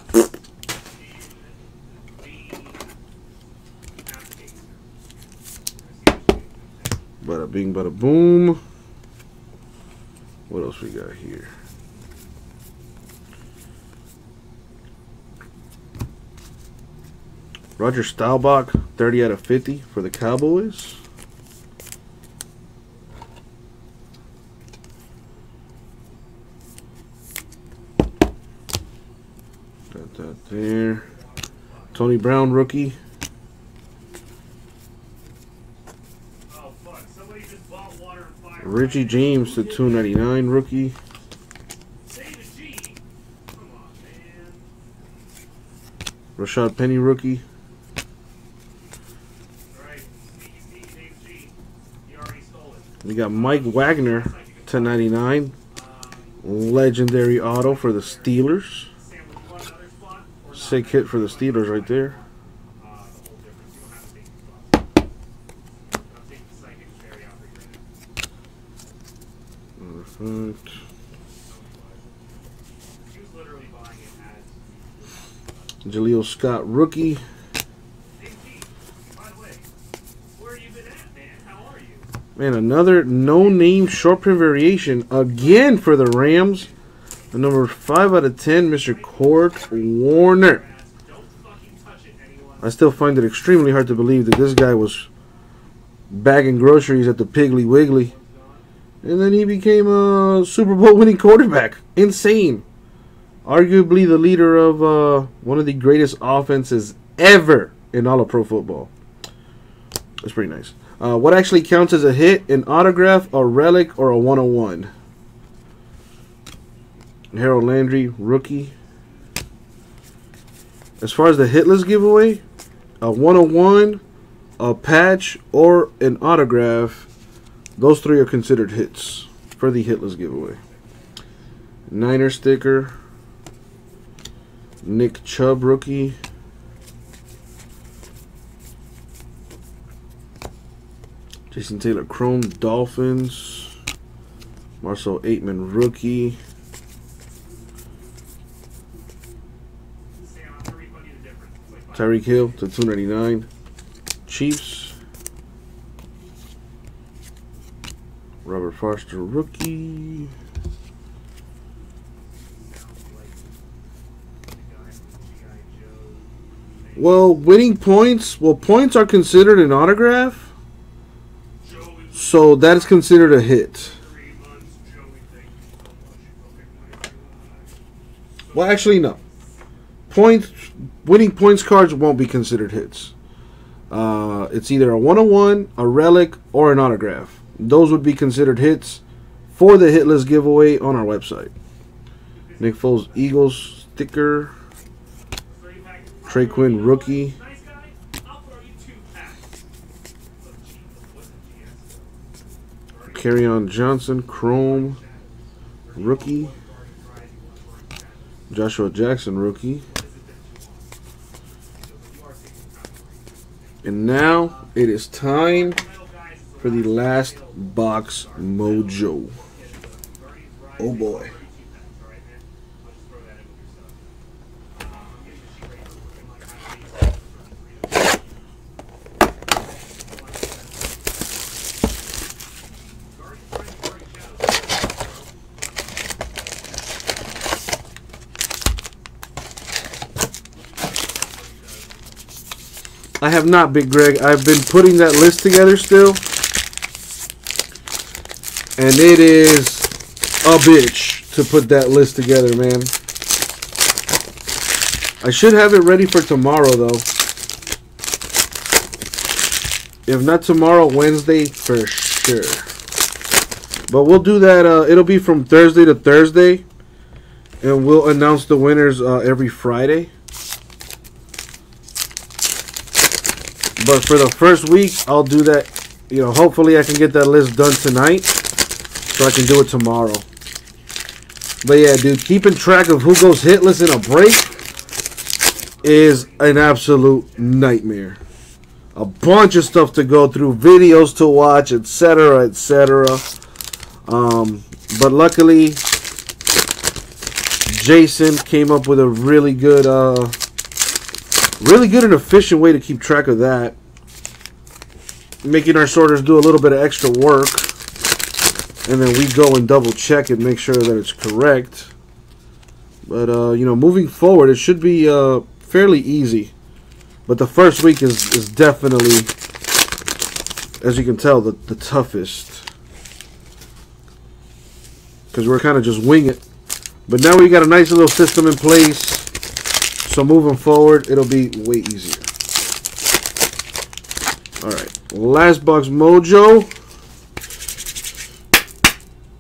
bada bing, bada boom. What else we got here? Roger Staubach, thirty out of fifty for the Cowboys. Got that there. Tony Brown, rookie. Richie James, the two ninety-nine rookie. Rashad Penny, rookie. We got Mike Wagner to ninety-nine, legendary auto for the Steelers. Sick hit for the Steelers right there. Perfect. Jaleel Scott, rookie. Man, another no-name short print variation again for the Rams. The number five out of ten, Mister Court Warner. I still find it extremely hard to believe that this guy was bagging groceries at the Piggly Wiggly. And then he became a Super Bowl winning quarterback. Insane. Arguably the leader of uh, one of the greatest offenses ever in all of pro football. That's pretty nice. Uh, what actually counts as a hit? An autograph, a relic, or a one oh one? Harold Landry, rookie. As far as the hitless giveaway, a one oh one, a patch, or an autograph, those three are considered hits for the hitless giveaway. Niner sticker. Nick Chubb, rookie. Jason Taylor, chrome, Dolphins. Marcel Aitman, rookie. Tyreek Hill to two ninety-nine, Chiefs. Robert Foster, rookie. Well, winning points. Well, points are considered an autograph. So that is considered a hit. Well, actually, no. Points, winning points cards won't be considered hits. Uh, it's either a one oh one, a relic, or an autograph. Those would be considered hits for the hit list giveaway on our website. Nick Foles, Eagles sticker. Trey Quinn, rookie. Kerryon Johnson, chrome, rookie. Joshua Jackson, rookie. And now it is time for the last box mojo. Oh boy. I have not, Big Greg. I've been putting that list together still. And it is a bitch to put that list together, man. I should have it ready for tomorrow, though. If not tomorrow, Wednesday for sure. But we'll do that. Uh, it'll be from Thursday to Thursday. And we'll announce the winners uh, every Friday. But for the first week, I'll do that. You know, hopefully I can get that list done tonight so I can do it tomorrow. But yeah, dude, keeping track of who goes hitless in a break is an absolute nightmare. A bunch of stuff to go through, videos to watch, et cetera, et cetera. Um, but luckily, Jason came up with a really good... Uh, Really good and efficient way to keep track of that. Making our sorters do a little bit of extra work. And then we go and double check and make sure that it's correct. But, uh, you know, moving forward, it should be uh, fairly easy. But the first week is, is definitely, as you can tell, the, the toughest. Because we're kind of just winging it. But now we got a nice little system in place. So moving forward, it'll be way easier. Alright, last box mojo.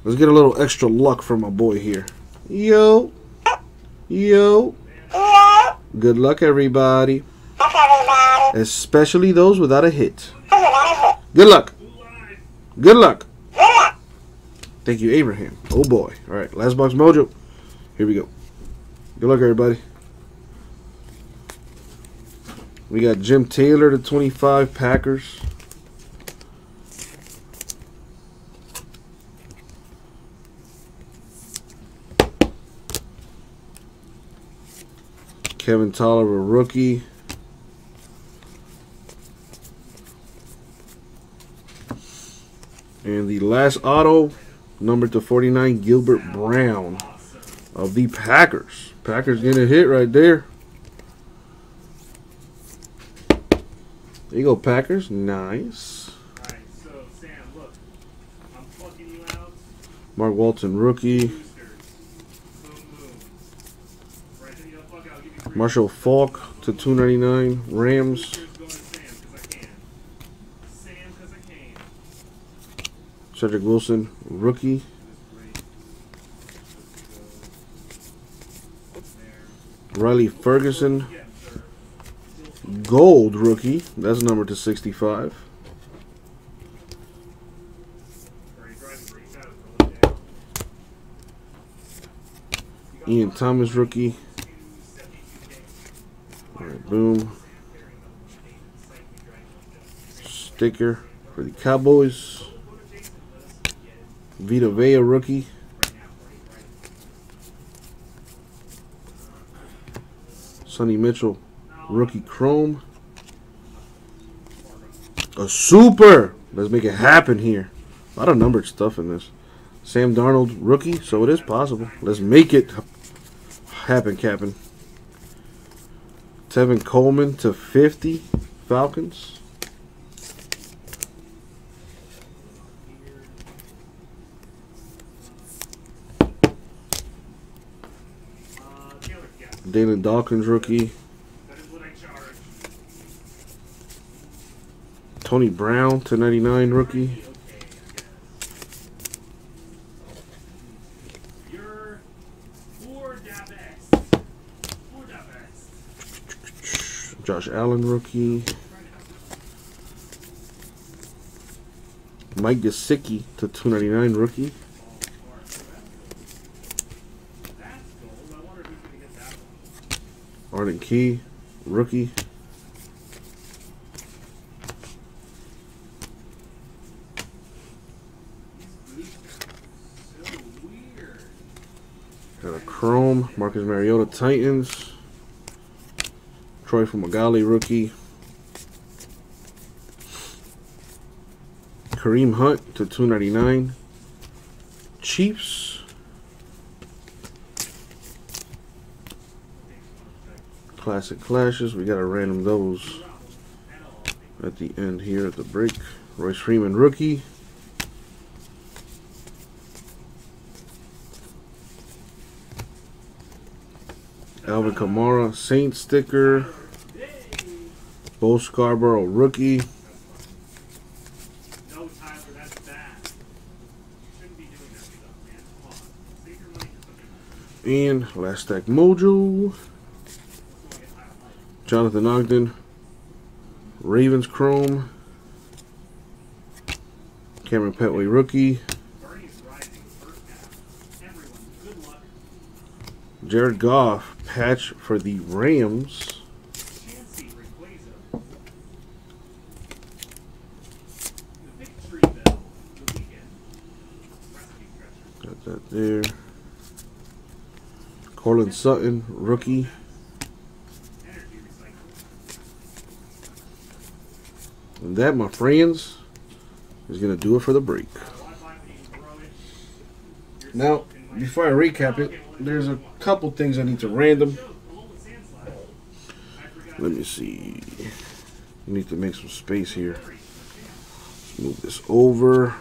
Let's get a little extra luck from my boy here. Yo. Yo. Good luck, everybody. Especially those without a hit. Good luck. Good luck. Thank you, Abraham. Oh, boy. Alright, last box mojo. Here we go. Good luck, everybody. We got Jim Taylor to twenty-five, Packers. Kevin Tolliver, rookie. And the last auto, number to forty-nine, Gilbert Brown of the Packers. Packers getting a hit right there. There you go, Packers. Nice. All right, so, Sam, look. I'm plucking you out. Mark Walton, rookie. Boom, boom. Right, you know, fuck, I'll give you Marshall Faulk to two ninety-nine. Rams. Cedric Wilson, rookie. Riley Ferguson. Gold rookie, that's number to sixty-five. Ian Thomas rookie. All right, boom. Sticker for the Cowboys. Vita Vea rookie. Sonny Mitchell. Rookie Chrome. A super. Let's make it happen here. A lot of numbered stuff in this. Sam Darnold, rookie, so it is possible. Let's make it happen, Captain. Tevin Coleman to fifty, Falcons. Dalen Dawkins, rookie. Tony Brown to ninety-nine, rookie. Josh Allen, rookie. Mike Gesicki to two ninety-nine, rookie. Arden Key, rookie. Got a Chrome. Marcus Mariota, Titans. Troy Fumagalli, rookie. Kareem Hunt to two ninety-nine. Chiefs. Classic Clashes. We got to random those at the end here at the break. Royce Freeman, rookie. Alvin Kamara, Saint sticker. Bo Scarborough, rookie. No, Tyler, that's bad. Shouldn't be doing that stuff, man. Come on. Save your money for something. And Last Stack Mojo. Jonathan Ogden. Ravens Chrome. Cameron Petway, rookie. Jared Goff, patch for the Rams. Got that there. Cortland Sutton, rookie. And that, my friends, is going to do it for the break. Now, before I recap it, there's a couple things I need to random. Let me see. I need to make some space here. Let's move this over.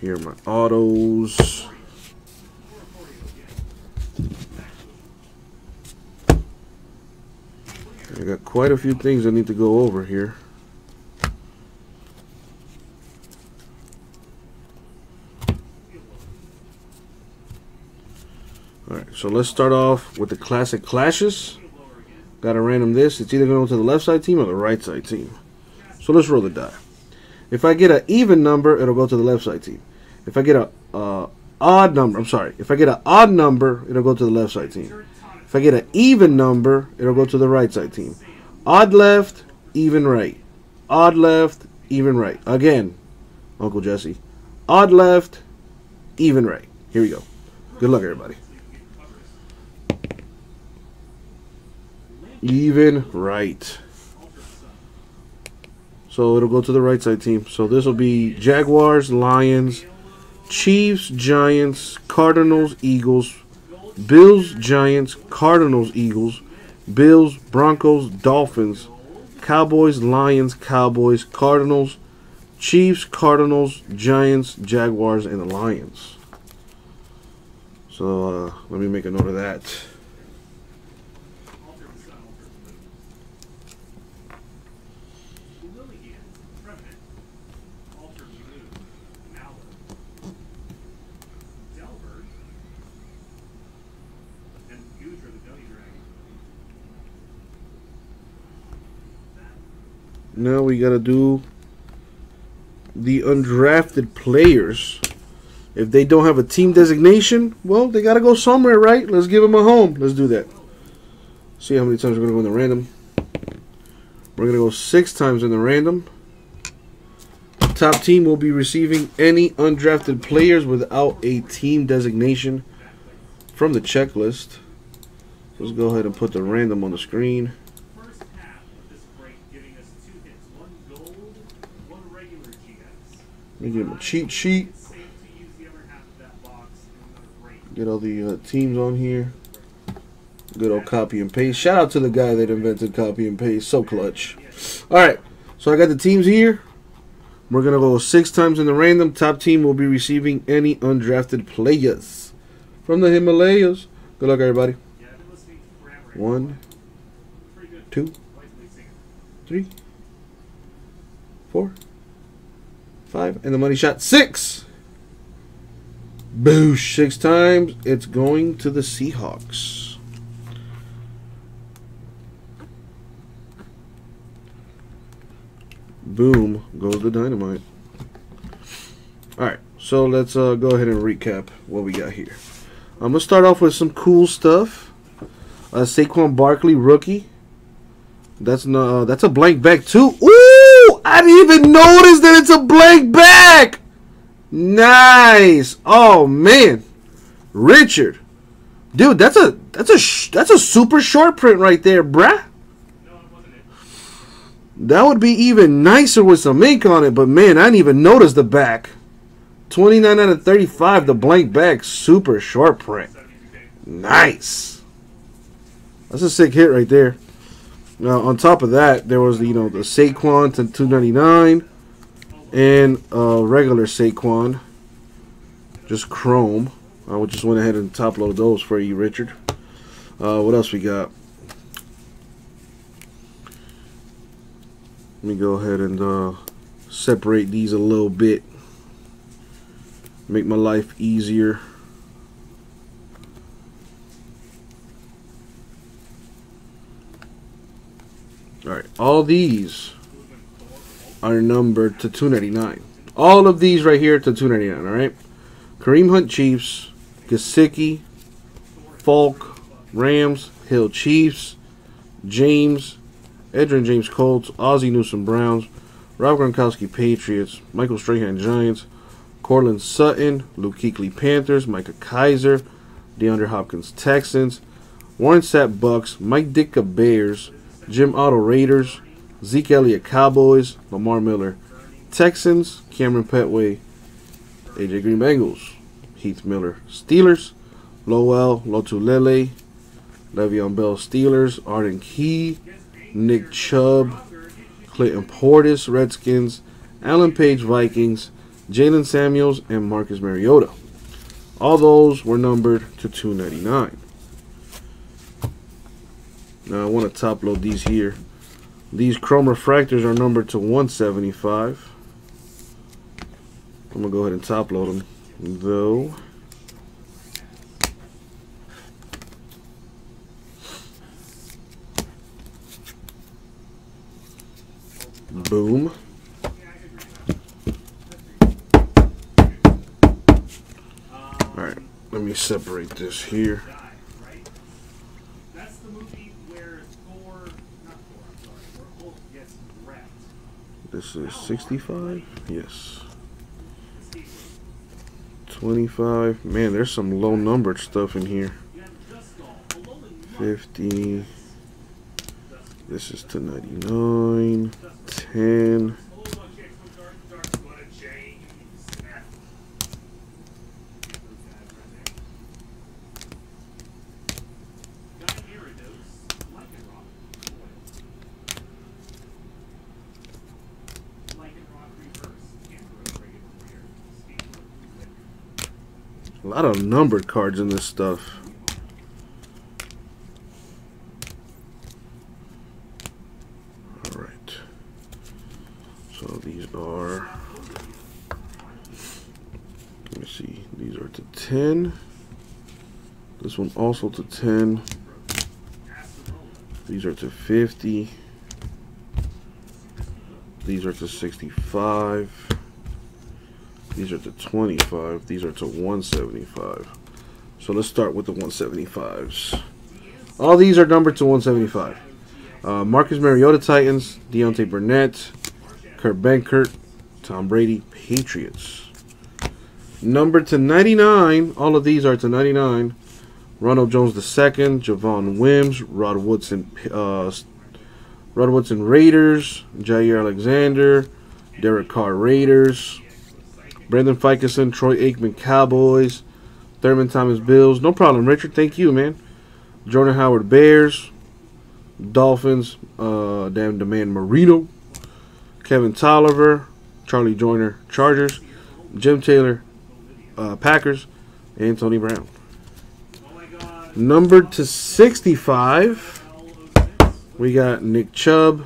Here are my autos. I got quite a few things I need to go over here. Alright, so let's start off with the Classic Clashes. Gotta random this. It's either going to the left side team or the right side team. So let's roll the die. If I get an even number, it'll go to the left side team. If I get a uh, odd number, I'm sorry. If I get an odd number, it'll go to the left side team. If I get an even number, it'll go to the right side team. Odd left, even right. Odd left, even right. Again, Uncle Jesse. Odd left, even right. Here we go. Good luck, everybody. Even right. So it'll go to the right side team. So this will be Jaguars, Lions, Chiefs, Giants, Cardinals, Eagles, Bills, Giants, Cardinals, Eagles, Bills, Broncos, Dolphins, Cowboys, Lions, Cowboys, Cardinals, Chiefs, Cardinals, Giants, Jaguars, and the Lions. So uh, let me make a note of that. Now we gotta do the undrafted players. If they don't have a team designation, well, they gotta go somewhere, right? Let's give them a home. Let's do that. See how many times we're gonna go in the random. We're gonna go six times in the random. The top team will be receiving any undrafted players without a team designation from the checklist. Let's go ahead and put the random on the screen. Let me get my cheat sheet. Get all the uh, teams on here. Good old copy and paste. Shout out to the guy that invented copy and paste. So clutch. Alright, so I got the teams here. We're going to go six times in the random. Top team will be receiving any undrafted players from the Himalayas. Good luck, everybody. One, two, three, four, five, and the money shot. Six. Boosh. Six times. It's going to the Seahawks. Boom. Goes the dynamite. Alright. So let's uh, go ahead and recap what we got here. I'm going to start off with some cool stuff. Uh, Saquon Barkley, rookie. That's, no, uh, that's a blank back, too. Ooh! I didn't even notice that it's a blank back! Nice. Oh man, Richard, dude, that's a that's a sh that's a super short print right there, bruh. No, it wasn't it. That would be even nicer with some ink on it, but man, I didn't even notice the back. twenty-nine out of thirty-five, the blank back, super short print. Nice. That's a sick hit right there. Now on top of that, there was the, you know the Saquon to two ninety-nine. And uh, regular Saquon, just chrome. I uh, just went ahead and top load those for you, Richard. Uh, what else we got? Let me go ahead and uh, separate these a little bit, make my life easier. All right, all these are numbered to two ninety-nine. All of these right here to two ninety-nine. All right, Kareem Hunt, Chiefs. Gesicki, Falk, Rams. Hill, Chiefs. James, Edgerrin James, Colts. Ozzie Newsome, Browns. Rob Gronkowski, Patriots. Michael Strahan, Giants. Cortland Sutton, Luke Kuechly, Panthers. Micah Kaiser, DeAndre Hopkins, Texans. Warren Sapp, Bucks. Mike Ditka, Bears. Jim Otto, Raiders. Zeke Elliott, Cowboys. Lamar Miller, Texans. Cameron Petway, A J Green, Bengals. Heath Miller, Steelers. Lowell Lotulele, Le'Veon Bell, Steelers. Arden Key, Nick Chubb. Clinton Portis, Redskins. Alan Page, Vikings. Jalen Samuels and Marcus Mariota. All those were numbered to two ninety-nine. Now I want to top load these here. These chrome refractors are numbered to one seventy-five. I'm going to go ahead and top load them, though. Boom. Alright, let me separate this here. This is sixty-five, yes. twenty-five, man, there's some low numbered stuff in here. fifty, this is to ninety-nine, ten. A lot of numbered cards in this stuff. All right. So these are, let me see, these are to ten. This one also to ten. These are to fifty. These are to sixty-five. These are to twenty-five. These are to one seventy-five. So let's start with the one seventy-fives. All these are numbered to one seventy-five. Uh, Marcus Mariota, Titans. Deontay Burnett, Kurt Benkert, Tom Brady, Patriots. Numbered to ninety-nine. All of these are to ninety-nine. Ronald Jones the second, Javon Wims, Rod Woodson, uh, Rod Woodson, Raiders. Jair Alexander, Derek Carr, Raiders. Brandon Fickerson, Troy Aikman, Cowboys. Thurman Thomas, Bills. No problem, Richard. Thank you, man. Jordan Howard, Bears. Dolphins, uh, damn demand Marino. Kevin Tolliver, Charlie Joyner, Chargers. Jim Taylor, uh, Packers. And Tony Brown. Numbered to sixty-five, we got Nick Chubb,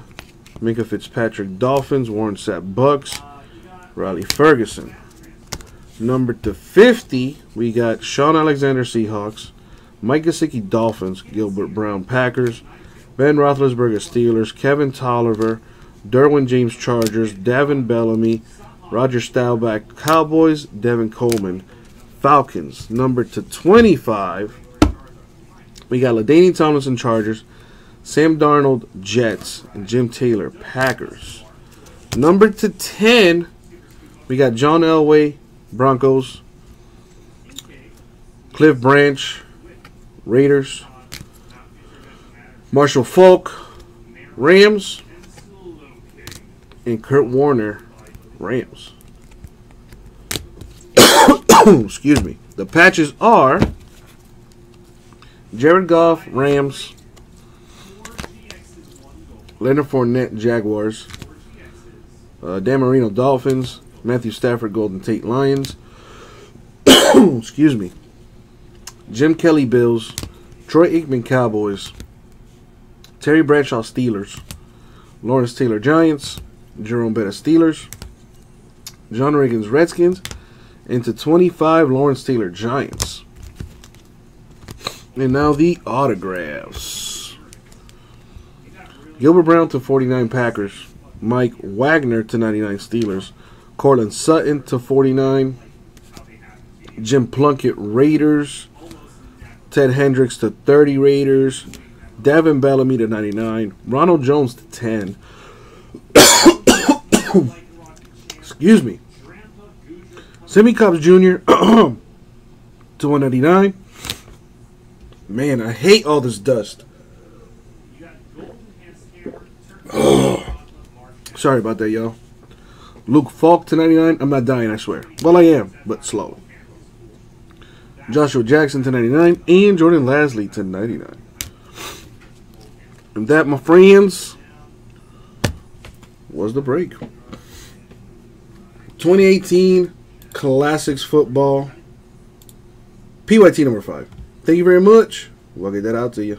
Minkah Fitzpatrick, Dolphins, Warren Sapp, Bucks, Riley Ferguson. Numbered to fifty, we got Sean Alexander, Seahawks, Mike Gesicki, Dolphins, Gilbert Brown, Packers, Ben Roethlisberger, Steelers, Kevin Tolliver, Derwin James, Chargers, Davin Bellamy, Roger Staubach, Cowboys, Devin Coleman, Falcons. Numbered to twenty-five. We got LaDainian Tomlinson, Chargers, Sam Darnold, Jets, and Jim Taylor, Packers. Number to ten, we got John Elway, Broncos, Cliff Branch, Raiders, Marshall Faulk, Rams, and Kurt Warner, Rams. Excuse me. The patches are Jared Goff, Rams. Leonard Fournette, Jaguars. Uh, Dan Marino, Dolphins. Matthew Stafford, Golden Tate, Lions. Excuse me. Jim Kelly, Bills. Troy Aikman, Cowboys. Terry Bradshaw, Steelers. Lawrence Taylor, Giants. Jerome Bettis, Steelers. John Riggins, Redskins. And to twenty-five, Lawrence Taylor, Giants. And now the autographs. Gilbert Brown to forty-nine, Packers. Mike Wagner to ninety-nine, Steelers. Cortland Sutton to forty-nine. Jim Plunkett, Raiders. Ted Hendricks to thirty, Raiders. Davin Bellamy to ninety-nine. Ronald Jones to ten. Excuse me. Sammy Cobbs Junior to one ninety-nine. Man, I hate all this dust. Oh. Sorry about that, y'all. Luke Falk to ninety-nine. I'm not dying, I swear. Well, I am, but slow. Joshua Jackson to ninety-nine. And Jordan Lasley to ninety-nine. And that, my friends, was the break. twenty eighteen Classics Football. P Y T number five. Thank you very much. We'll get that out to you.